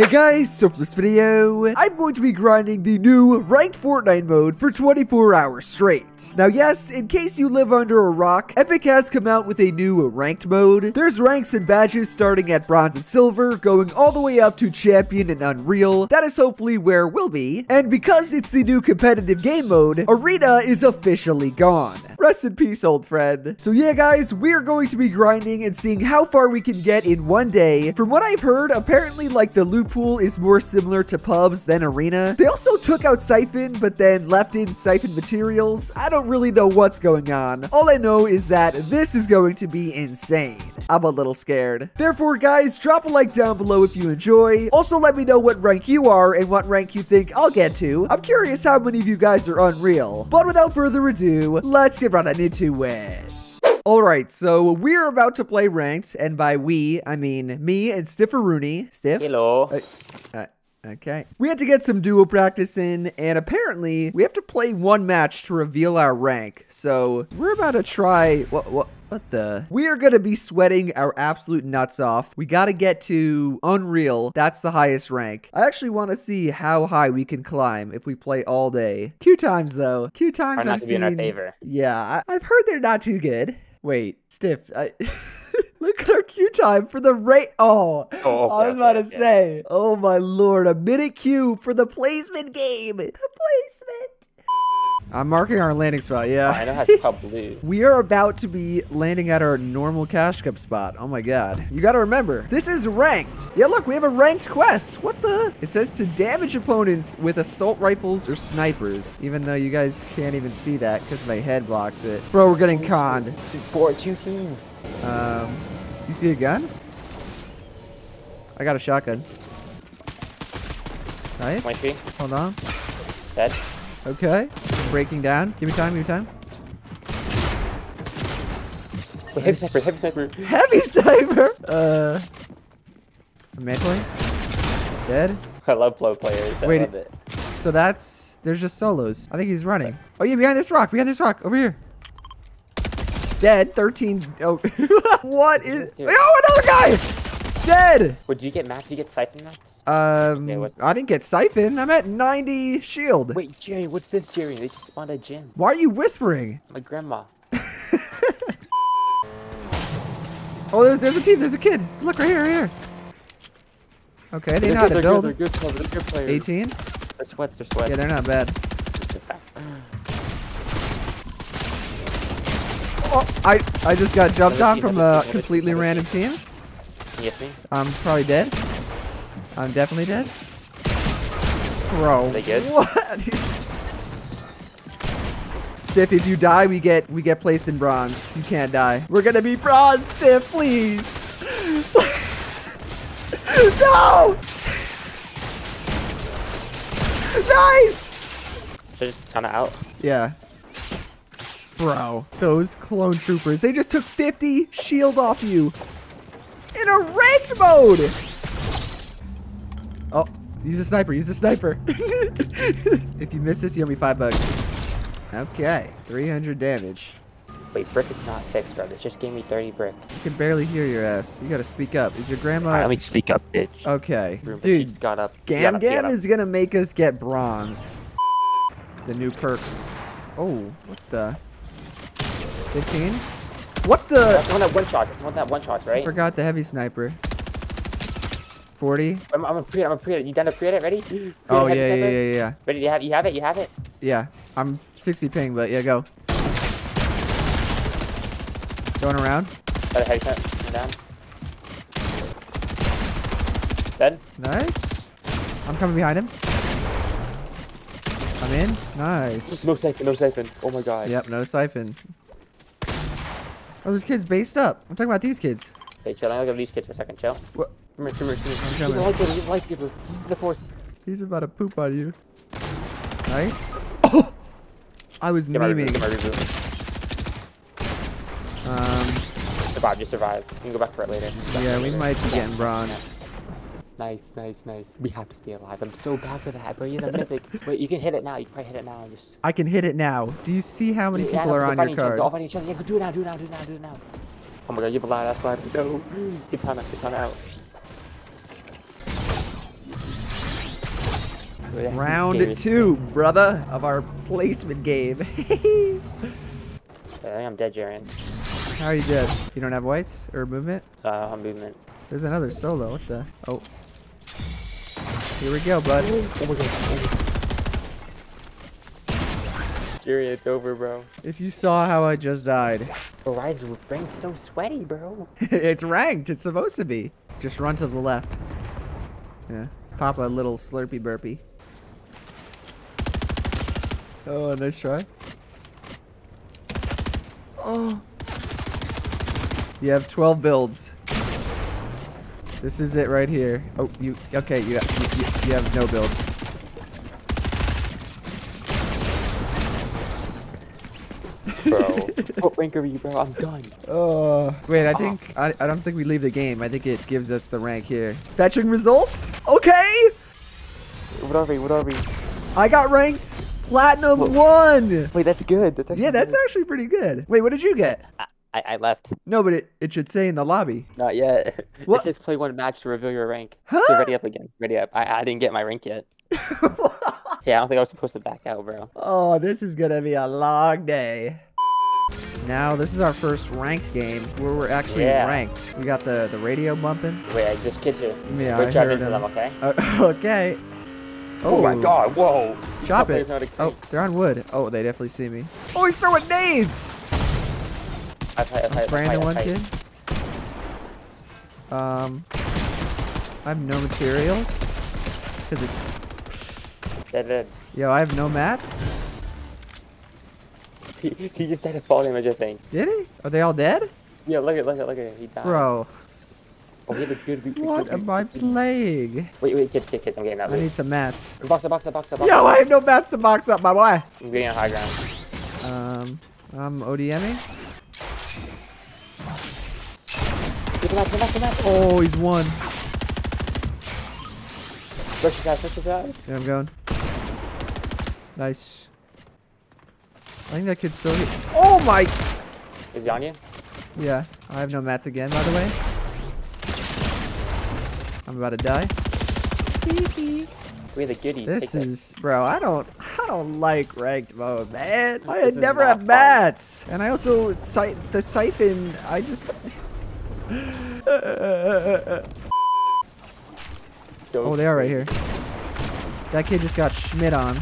Hey guys, so for this video, I'm going to be grinding the new Ranked Fortnite mode for 24 hours straight. Now yes, in case you live under a rock, Epic has come out with a new Ranked mode. There's ranks and badges starting at Bronze and Silver, going all the way up to Champion and Unreal. That is hopefully where we'll be. And because it's the new competitive game mode, Arena is officially gone. Rest in peace, old friend. So yeah guys, we're going to be grinding and seeing how far we can get in one day. From what I've heard, apparently like the loot pool is more similar to pubs than Arena. They also took out Siphon, but then left in Siphon materials. I don't really know what's going on. All I know is that this is going to be insane. I'm a little scared. Therefore, guys, drop a like down below if you enjoy. Also, let me know what rank you are and what rank you think I'll get to. I'm curious how many of you guys are Unreal. But without further ado, let's get right into it. Alright, so we're about to play Ranked, and by we, I mean me and Stifferoony. Stiff? Hello. Okay. We had to get some duo practice in, and apparently, we have to play one match to reveal our rank. So, we're about to try... What the? We are gonna be sweating our absolute nuts off. We gotta get to Unreal. That's the highest rank. I actually wanna see how high we can climb if we play all day. Queue times, though. Queue times are not in our favor. Yeah, I've heard they're not too good. Wait, Stiff, look at our queue time for the rate. I was about to say. Oh my lord, a minute queue for the placement game. The placement. I'm marking our landing spot, yeah. I know how to pop blue. We are about to be landing at our normal cash cup spot. Oh my god. You gotta remember, this is ranked. Yeah, look, we have a ranked quest. What the? It says to damage opponents with assault rifles or snipers, even though you guys can't even see that because my head blocks it. Bro, we're getting conned. Two teams. You see a gun? I got a shotgun. Nice. 23. Hold on. Dead. Okay. Breaking down. Give me time, give me time. Wait, heavy sniper, heavy sniper. Heavy sniper! Mantling? Dead? I love blow players. I love it. So that's... There's just solos. I think he's running. Oh yeah, behind this rock. Behind this rock. Over here. Dead. 13. Oh. What is... Here. Oh, another guy! Dead! Did you get max? Did you get Siphon max? Okay, I didn't get Siphon. I'm at 90 shield. Wait, Jerry, what's this, Jerry? They just spawned a gym. Why are you whispering? My grandma. Oh, there's a team. There's a kid. Look, right here, right here. Okay, they know how to build. They're good players. 18? They're sweats, they're sweats. Yeah, they're not bad. Oh, I just got jumped on from a completely random team. I'm probably dead. I'm definitely dead. Bro. They good? What? Sif, if you die, we get placed in bronze. You can't die. We're gonna be bronze, Sif, please. No! Nice! They're just kinda out. Yeah. Bro, those clone troopers. They just took 50 shield off you. In a ranked mode! Oh, use a sniper, use a sniper. If you miss this, you owe me $5. Okay, 300 damage. Wait, brick is not fixed, bro. This just gave me 30 brick. I can barely hear your ass. You gotta speak up. Is your grandma... Alright, let me speak up, bitch. Okay. Dude, she just got up. Gam Gam is gonna make us get bronze. The new perks. Oh, what the... 15? What the? That's the one that one shot. That's the one that one shot, right? I forgot the heavy sniper. 40. I'm a pre-edit. I'm a pre-edit. You done a pre-edit? Ready? Pre-edit, oh yeah, yeah. Ready? You have it. You have it. Yeah. I'm 60 ping, but yeah, go. Going around. Got a heavy shot. Down. Dead. Nice. I'm coming behind him. I'm in. Nice. No siphon. No siphon. Oh my god. Yep. No siphon. Oh, those kids based up. I'm talking about these kids. Hey, chill. I'm gonna look at these kids for a second. Chill. What? Come here, come here, come here. He's a lightsaber. He's a lightsaber. He's the force. He's about to poop on you. Nice. Oh! I was memeing. Survive. Just survive. We can go back for it later. Yeah, we might be getting bronze. Nice, nice, nice. We have to stay alive. I'm so bad for that, but he's a mythic. Wait, you can hit it now. You can probably hit it now. Just... I can hit it now. Do you see how many people are on your card? All fighting each other. Yeah, go do it now, do it now, do it now, do it now. Oh my god, you have a lot. That's why I have to go. Katana, katana out. Round two, brother, of our placement game. I think I'm dead, Jerian. How are you dead? You don't have whites or movement? I'm movement. There's another solo. What the? Oh. Here we go, bud. Oh my god. Jerian, it's over, bro. If you saw how I just died. The rides were ranked so sweaty, bro. It's ranked. It's supposed to be. Just run to the left. Yeah. Pop a little slurpy burpee. Oh, nice try. Oh. You have 12 builds. This is it right here. Oh, you okay? You have no builds. Bro, what rank are you, bro? I'm done. Oh, wait. I think I don't think we leave the game. I think it gives us the rank here. Fetching results. Okay. What are we? What are we? I got ranked platinum 1. Wait, that's good. That's actually good. Actually pretty good. Wait, what did you get? I left. No, but it should say in the lobby. Not yet. What? It says play one match to reveal your rank. Huh? So ready up again. Ready up. I didn't get my rank yet. Yeah, I don't think I was supposed to back out, bro. Oh, this is gonna be a long day. Now, this is our first ranked game where we're actually ranked. We got the radio bumping. Wait, I just kid you. Yeah, we're jumping into them, okay? Okay. Oh my god, whoa. Chop it. Oh, they're on wood. Oh, they definitely see me. Oh, he's throwing nades! I'm spraying the one kid. I have no materials. Because it's... Dead. Yo, I have no mats. He just died of fall damage, I think. Did he? Are they all dead? Yeah, look at it. He died. Bro. Oh, he had a good... What am I playing? Wait, kids. I'm getting out. I need some mats. Box up. Yo, I have no mats to box up, my boy. I'm getting on high ground. I'm ODMing. Get back. Oh, he's one. Push his ass. Yeah, I'm going. Nice. I think that kid's so hit. Oh my! Is he on you? Yeah. I have no mats again, by the way. I'm about to die. We're the goodies. This is, bro. I don't like ranked mode, man. I never have mats, and I also the siphon. I just. So they are right here. That kid just got schmidt on.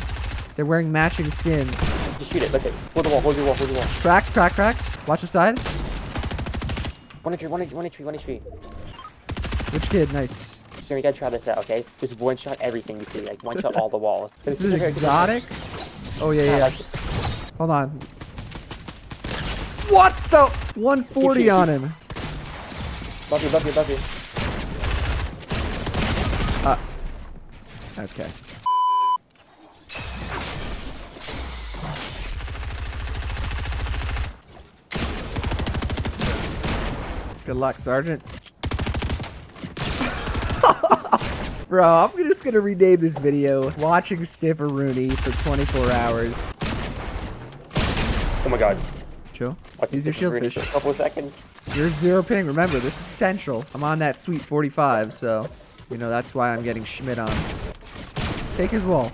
They're wearing matching skins. Just shoot it. Look at it. Hold the wall. Cracked. Watch the side. One entry. Which kid? Nice. Here, you gotta try this out, okay? Just one shot everything you see. Like one shot all the walls. This is exotic. Oh yeah. Hold on. What the? 140 on him. Buffy. Okay. Good luck, Sergeant. Bro, I'm just gonna rename this video Watching Stifferoony for 24 hours. Oh my god. Chill. Use your shield fish. A couple seconds. You're 0 ping. Remember, this is central. I'm on that sweet 45, so you know that's why I'm getting schmidt on. Take his wall.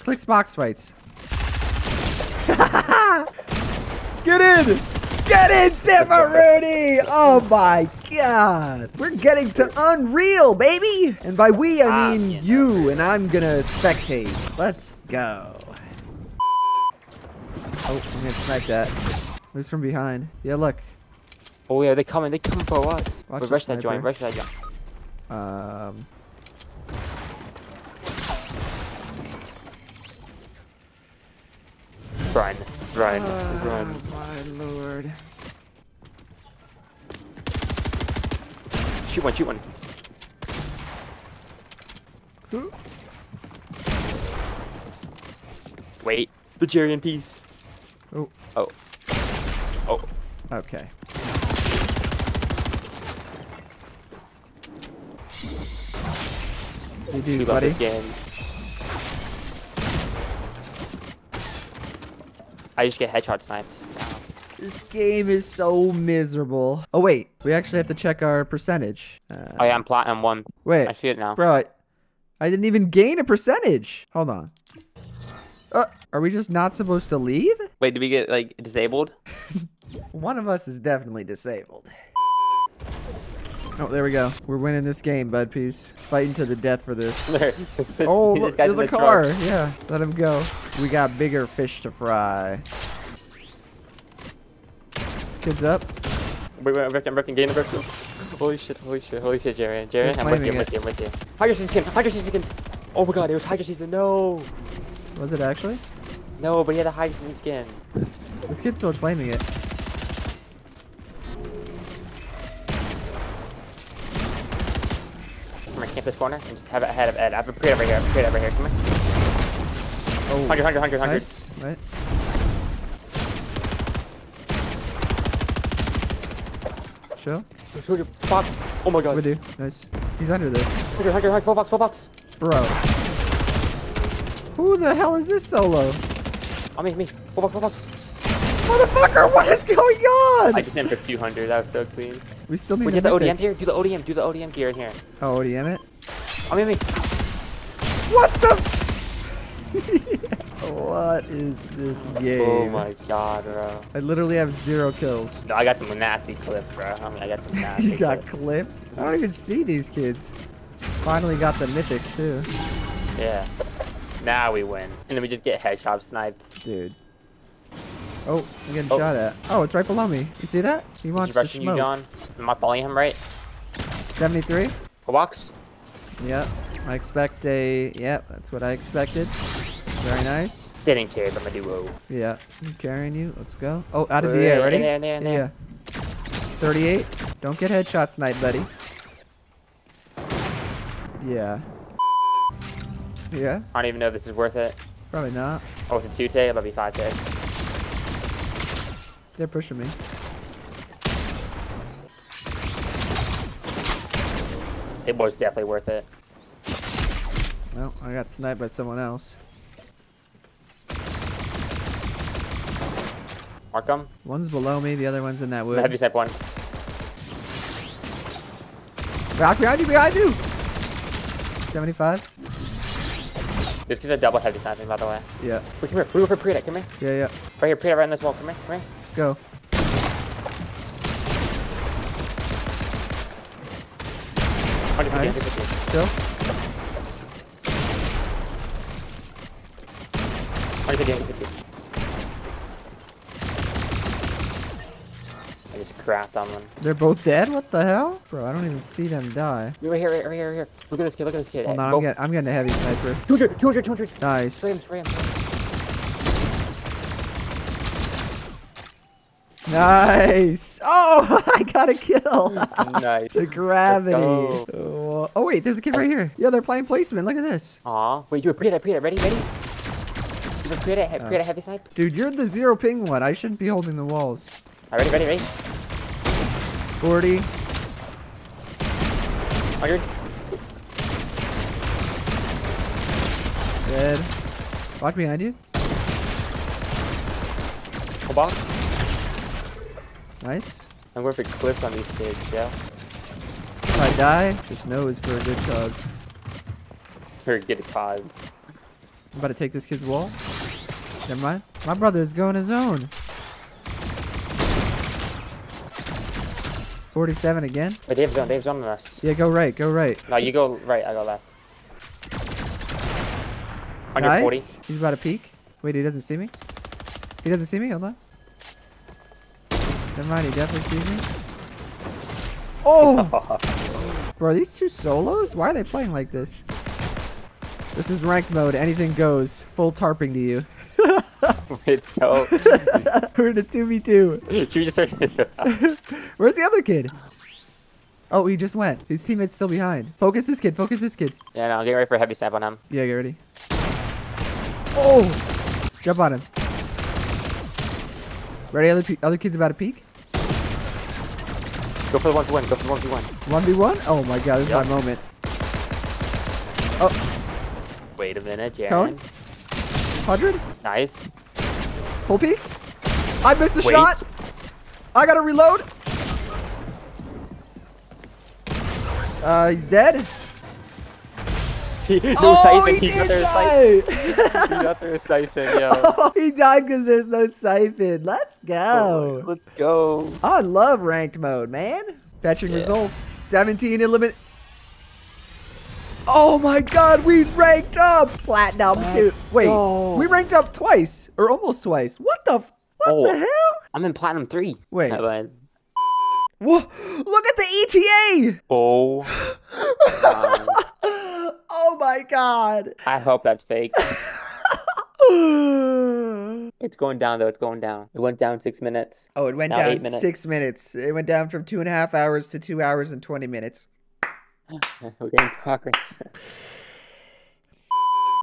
Clicks box fights. Get in, Stifferoony! Oh my god. We're getting to Unreal, baby. And by we, I mean you. And I'm gonna spectate. Let's go. Oh, I'm gonna snipe that. At least from behind. Yeah, look. Oh yeah, they coming for us. Rush that joint. Run. Oh my lord. Shoot one. Who? Wait, the Jerian piece. Oh. Oh. Okay. You do, buddy. I just get headshot sniped. This game is so miserable. Oh wait, we actually have to check our percentage. Oh yeah, I'm platinum 1. Wait. I see it now. Bro, I didn't even gain a percentage. Hold on. Are we just not supposed to leave? Wait, did we get like disabled? One of us is definitely disabled. Oh, there we go. We're winning this game, bud. Peace. Fighting to the death for this. Oh, look, there's a car. Truck. Yeah, let him go. We got bigger fish to fry. Kids up. Wait, I'm wrecking. Holy shit, Jerian. Jerian, I'm with you. Hydro season. Oh my god, it was hydro season. No. Was it actually? No, but he had a hydro season skin. This kid's still claiming it. This corner and just have it ahead of Ed. I have a crate over here. Come here. Oh. 100. Nice. Right. Show. 200 box. Oh my god. We do. Nice. He's under this. 100. Full box. Bro. Who the hell is this solo? Oh, me. Full box. Motherfucker, what is going on? I just aimed for 200. That was so clean. We still need to get the ODM here. Do the ODM gear in here. Oh, ODM it. Oh, me. What the? What is this game? Oh my god, bro. I literally have 0 kills. No, I got some nasty clips, bro. I got some nasty You got clips? I don't even see these kids. Finally got the mythics, too. Yeah. Now we win. And then we just get headshot sniped. Dude. Oh, I'm getting shot at. Oh, it's right below me. You see that? He wants to smoke. You, John. Am I following him right? 73. A box. Yep. I expect a... Yep, that's what I expected. Very nice. Didn't care, but I'm a duo. Yeah. I'm carrying you. Let's go. Oh, out of the air. Ready? In there. Yeah. 38. Don't get headshots tonight, buddy. Yeah. Yeah. I don't even know if this is worth it. Probably not. Oh, with a 2K, it'll be 5K. They're pushing me. It was definitely worth it. Well, I got sniped by someone else. Mark them. One's below me, the other one's in that wood. Heavy snipe one. Rock behind you! 75. This kid's a double heavy sniping, by the way. Yeah. Wait, come here. We're over Preda. Come here. Yeah. Right here, Preda, right on this wall. Come here. Go. Nice. Still. 150. I just crapped on them. They're both dead? What the hell? Bro, I don't even see them die. We were here, right here. Look at this kid. Hold on, I'm getting a heavy sniper. 200. Nice. Spray him. Nice. Oh, I got a kill. Nice. To gravity. Oh, wait, there's a kid right here. Yeah, they're playing placement. Look at this. Aw. Wait, you appeared. Ready? You appeared at heavy side. Dude, you're the 0 ping one. I shouldn't be holding the walls. All right, ready? 40. 100. Dead. Watch behind you. Full box. Nice. I'm going for clips on these kids, yeah. If I die, just know it's for a good cause. For a good cause. I'm about to take this kid's wall. Never mind. My brother's going his own. 47 again. Wait, Dave's on us. Yeah, go right. No, you go right, I go left. 140. Nice. He's about to peek. Wait, he doesn't see me? Hold on. Never mind, he definitely sees me. Oh! Bro, are these two solos? Why are they playing like this? This is ranked mode. Anything goes. Full tarping to you. It's so... We're in a 2v2. Should we just start... Where's the other kid? Oh, he just went. His teammate's still behind. Focus this kid. Yeah, no, get ready for a heavy snap on him. Yeah, get ready. Oh! Jump on him. Ready? Other kid's about to peek. Go for the 1v1. 1v1? Oh my god, this is my moment. Oh. Wait a minute, Jerian. Cone? 100? Nice. Full piece? I missed the shot! I gotta reload! He's dead. He got their siphon. He got their siphon, yo. Oh, he died because there's no siphon. Let's go. Oh, let's go. I love ranked mode, man. Fetching results. 17 eliminate. Oh my god, we ranked up! Platinum, dude. Wait, we ranked up twice, or almost twice. What the the hell? I'm in Platinum 3. Wait. Whoa, look at the ETA! Oh. Oh my god. I hope that's fake. It's going down, though. It's going down. It went down 6 minutes. Oh, it went down 8 minutes. 6 minutes. It went down from 2.5 hours to 2 hours and 20 minutes. We're getting progress.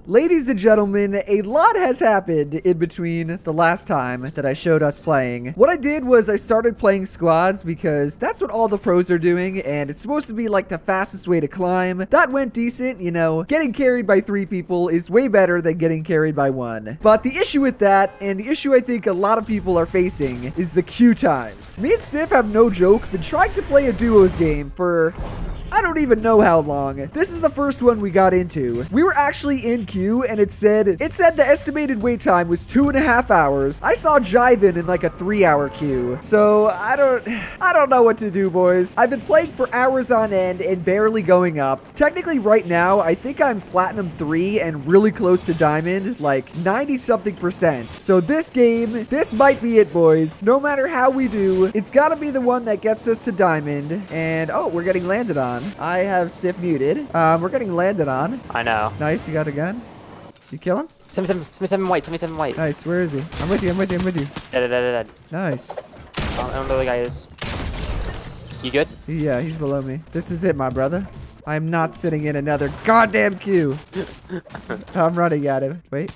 Ladies and gentlemen, a lot has happened in between the last time that I showed us playing. What I did was I started playing squads because that's what all the pros are doing, and it's supposed to be like the fastest way to climb. That went decent, you know. Getting carried by 3 people is way better than getting carried by 1. But the issue with that, and the issue I think a lot of people are facing, is the queue times. Me and Stiff have, no joke, been trying to play a duos game for... I don't even know how long. This is the first one we got into. We were actually in queue, and it said the estimated wait time was 2.5 hours. I saw Jiven in like a 3-hour queue. So I don't know what to do, boys. I've been playing for hours on end and barely going up. Technically right now, I think I'm Platinum 3 and really close to Diamond, like 90-something%. So this game, this might be it, boys. No matter how we do, it's gotta be the one that gets us to Diamond. And oh, we're getting landed on. I have Stiff muted. We're getting landed on. I know. Nice, you got a gun. You kill him? 77 white, 77 white. Nice, where is he? I'm with you, I'm with you, I'm with you. Dead. Nice. I don't know where the guy is. You good? Yeah, he's below me. This is it, my brother. I'm not sitting in another goddamn queue. I'm running at him. Wait.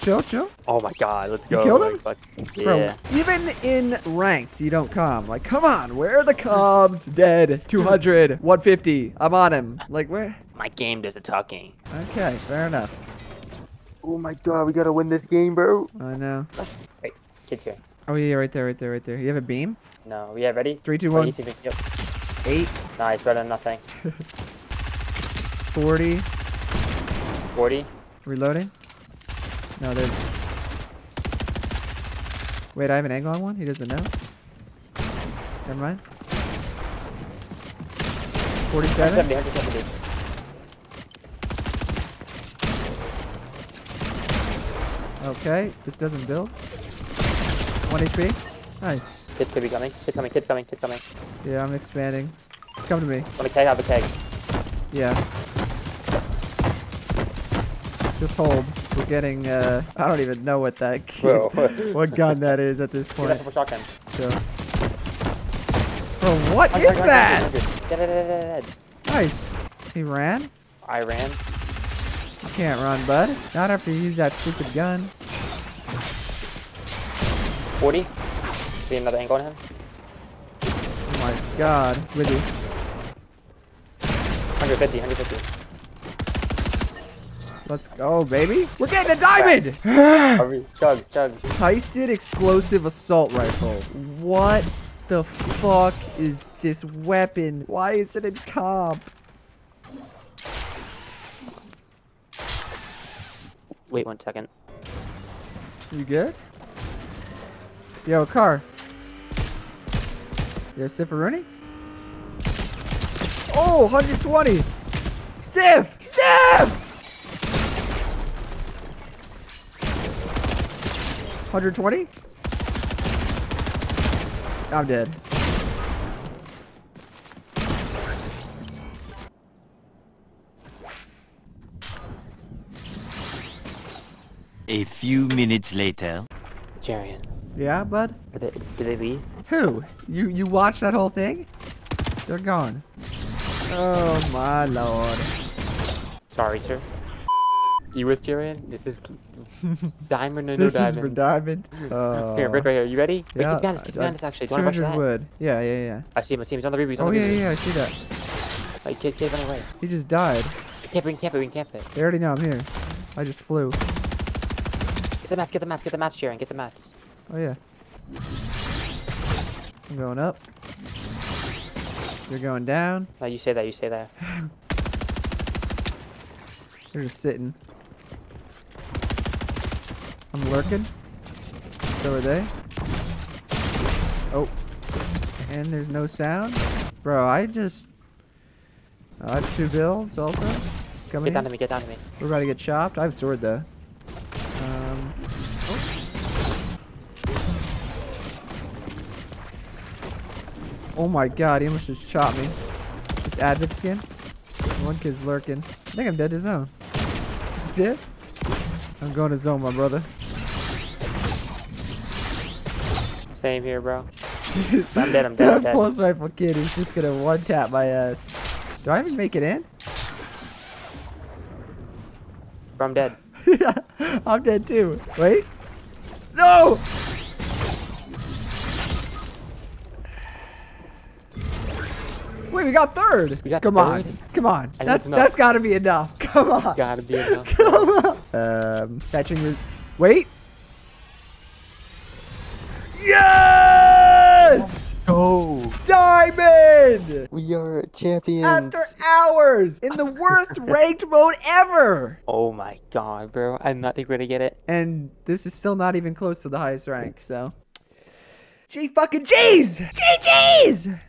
Chill. Oh my god, let's go. You killed him? Yeah. Bro, even in ranked, you don't calm. Like, come on, where are the comms? Dead. 200, 150. I'm on him. Like, where? My game does the talking. Okay, fair enough. Oh my god, we gotta win this game, bro. I know. Wait, kid's here. Oh yeah, right there. You have a beam? No, yeah, ready? 3, 2, 1. Yep. 8. Nice, better than nothing. 40. Reloading. No, there's... Wait, I have an angle on one? He doesn't know? Never mind. 47? 170. Okay, this doesn't build. 1 HP. Nice. Kids could be coming. Kids coming. Yeah, I'm expanding. Come to me. Want a keg? I have a keg. Yeah. Just hold. We're getting, I don't even know what that what gun that is at this point. Shotgun. So. Bro, what is that? Nice. He ran? I ran. You can't run, bud. Not after you use that stupid gun. 40. See another angle on him? Oh my god. With you. 150. Let's go, baby. We're getting a diamond! Chugs. Tyson explosive assault rifle. What the fuck is this weapon? Why is it in comp? Wait 1 second. You good? Yo, car. You have Stifferoony? Oh, 120. Stiff! 120? I'm dead. A few minutes later. Jerian. Yeah, bud? Did they leave? Who? You watched that whole thing? They're gone. Oh my lord. Sorry, sir. You with Jerian? This is Diamond or no Diamond? This is for Diamond. Here, Rick right here. You ready? Yeah. He's behind us. Actually. 200 wood. Yeah. I see him. He's on the reboot. Oh, yeah, I see that. Wait, kid, run away. He just died. We can camp it. They already know I'm here. I just flew. Get the mats, Jerian. Get the mats. Oh, yeah. I'm going up. They're going down. No, you say that. You say that. They're just sitting. I'm lurking. So are they. Oh. And there's no sound. Bro, I just... I have two builds also. Coming get down to me, get down to me. We're about to get chopped. I have a sword though. Oh my god, he almost just chopped me. It's Advent skin. One kid's lurking. I think I'm dead to zone. Is this it? I'm going to zone, my brother. Same here, bro. I'm dead, I'm dead, I'm dead. Pulse rifle kid, he's just gonna one tap my ass. Do I even make it in? Bro, I'm dead. I'm dead too. Wait. No! Wait, we got third. We got third? Come on. That's gotta be enough. Come on. It's gotta be enough. Come on. Fetching your... Wait. Yes! Go! Diamond! We are champions. After hours in the worst ranked mode ever. Oh my god, bro. I did not think we're gonna get it. And this is still not even close to the highest rank, so. G fucking G's! GG's!